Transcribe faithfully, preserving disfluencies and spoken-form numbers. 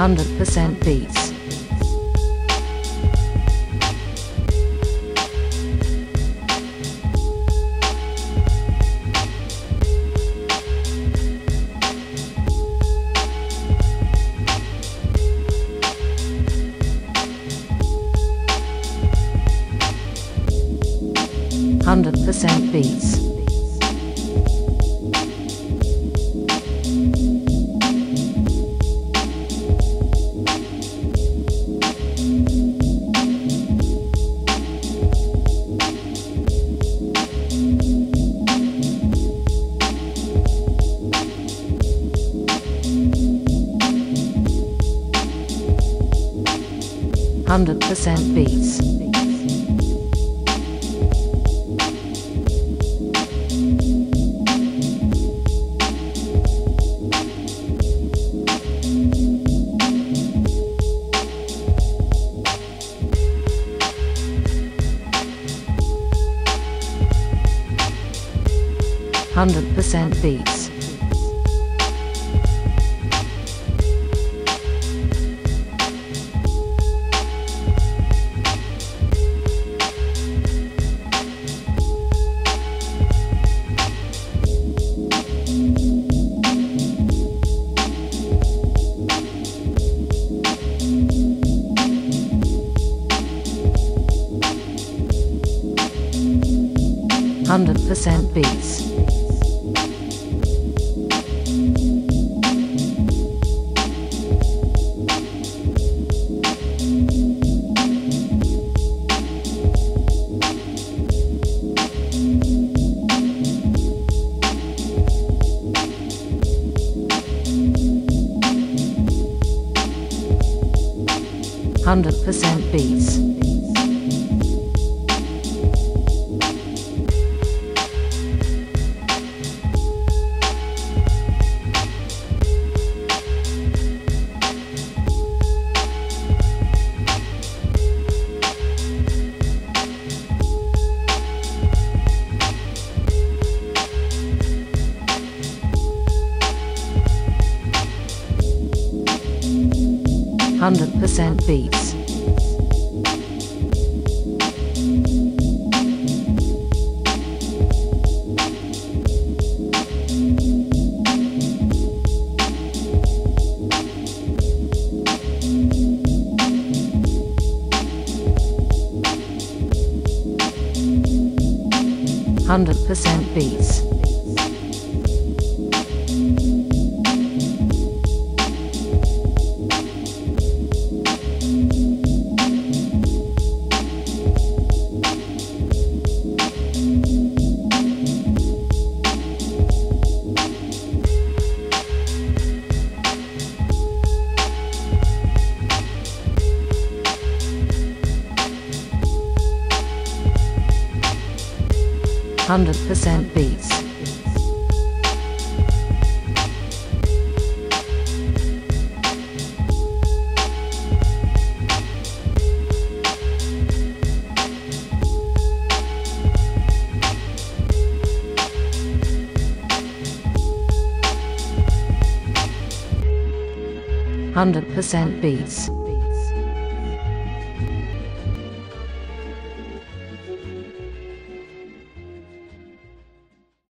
one hundred percent beats. one hundred percent beats. one hundred percent beats. one hundred percent beats. one hundred percent beats. one hundred percent beats. one hundred percent beats. one hundred percent beats. one hundred percent beats. one hundred percent beats.